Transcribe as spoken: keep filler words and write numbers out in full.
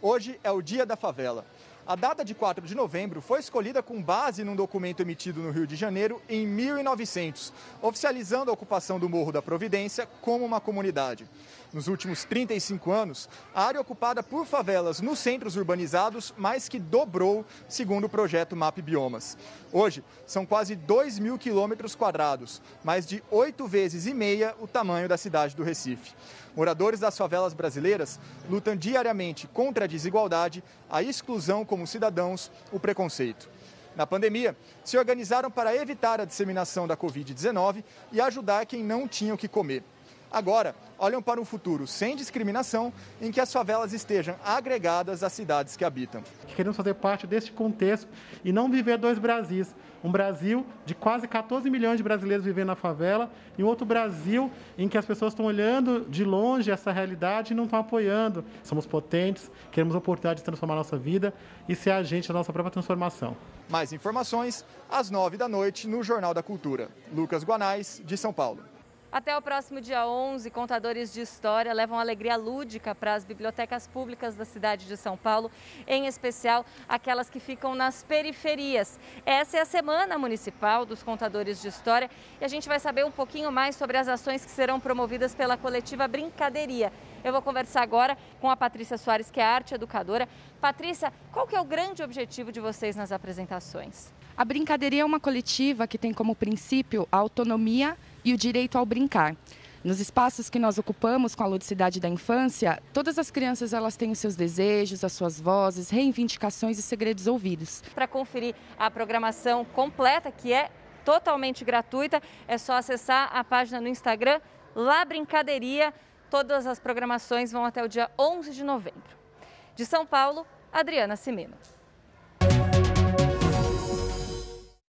Hoje é o Dia da Favela. A data de quatro de novembro foi escolhida com base num documento emitido no Rio de Janeiro em mil e novecentos, oficializando a ocupação do Morro da Providência como uma comunidade. Nos últimos trinta e cinco anos, a área ocupada por favelas nos centros urbanizados mais que dobrou, segundo o projeto MapBiomas. Hoje, são quase dois mil quilômetros quadrados, mais de oito vezes e meia o tamanho da cidade do Recife. Moradores das favelas brasileiras lutam diariamente contra a desigualdade, a exclusão como cidadãos, o preconceito. Na pandemia, se organizaram para evitar a disseminação da Covid dezenove e ajudar quem não tinha o que comer. Agora, olham para um futuro sem discriminação em que as favelas estejam agregadas às cidades que habitam. Queremos fazer parte deste contexto e não viver dois Brasis. Um Brasil de quase quatorze milhões de brasileiros vivendo na favela e um outro Brasil em que as pessoas estão olhando de longe essa realidade e não estão apoiando. Somos potentes, queremos a oportunidade de transformar a nossa vida e ser agente da nossa própria transformação. Mais informações às nove da noite no Jornal da Cultura. Lucas Guanais, de São Paulo. Até o próximo dia onze, contadores de história levam alegria lúdica para as bibliotecas públicas da cidade de São Paulo, em especial aquelas que ficam nas periferias. Essa é a Semana Municipal dos Contadores de História e a gente vai saber um pouquinho mais sobre as ações que serão promovidas pela coletiva Brincadeira. Eu vou conversar agora com a Patrícia Soares, que é arte educadora. Patrícia, qual que é o grande objetivo de vocês nas apresentações? A Brincadeira é uma coletiva que tem como princípio a autonomia e o direito ao brincar. Nos espaços que nós ocupamos com a ludicidade da infância, todas as crianças elas têm os seus desejos, as suas vozes, reivindicações e segredos ouvidos. Para conferir a programação completa, que é totalmente gratuita, é só acessar a página no Instagram, Lá Brincaderia. Todas as programações vão até o dia onze de novembro. De São Paulo, Adriana Cimeno.